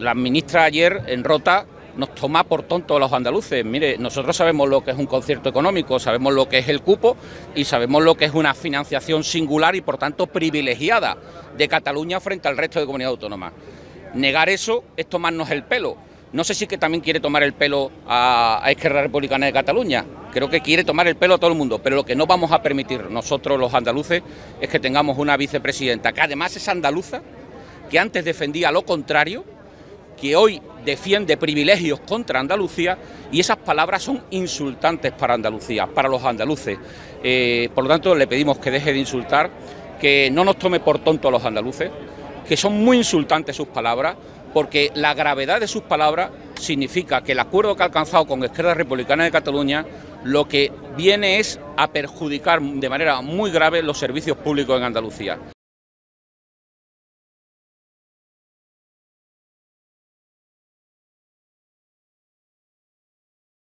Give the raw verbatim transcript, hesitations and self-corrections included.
La ministra ayer en Rota nos toma por tontos los andaluces. Mire, nosotros sabemos lo que es un concierto económico, sabemos lo que es el cupo y sabemos lo que es una financiación singular y por tanto privilegiada de Cataluña frente al resto de comunidades autónomas. Negar eso es tomarnos el pelo. No sé si que también quiere tomar el pelo a, a Esquerra Republicana de Cataluña. Creo que quiere tomar el pelo a todo el mundo, pero lo que no vamos a permitir nosotros los andaluces es que tengamos una vicepresidenta que además es andaluza, que antes defendía lo contrario, que hoy defiende privilegios contra Andalucía, y esas palabras son insultantes para Andalucía, para los andaluces. Eh, por lo tanto, le pedimos que deje de insultar, que no nos tome por tonto a los andaluces, que son muy insultantes sus palabras, porque la gravedad de sus palabras significa que el acuerdo que ha alcanzado con Esquerra Republicana de Cataluña lo que viene es a perjudicar de manera muy grave los servicios públicos en Andalucía.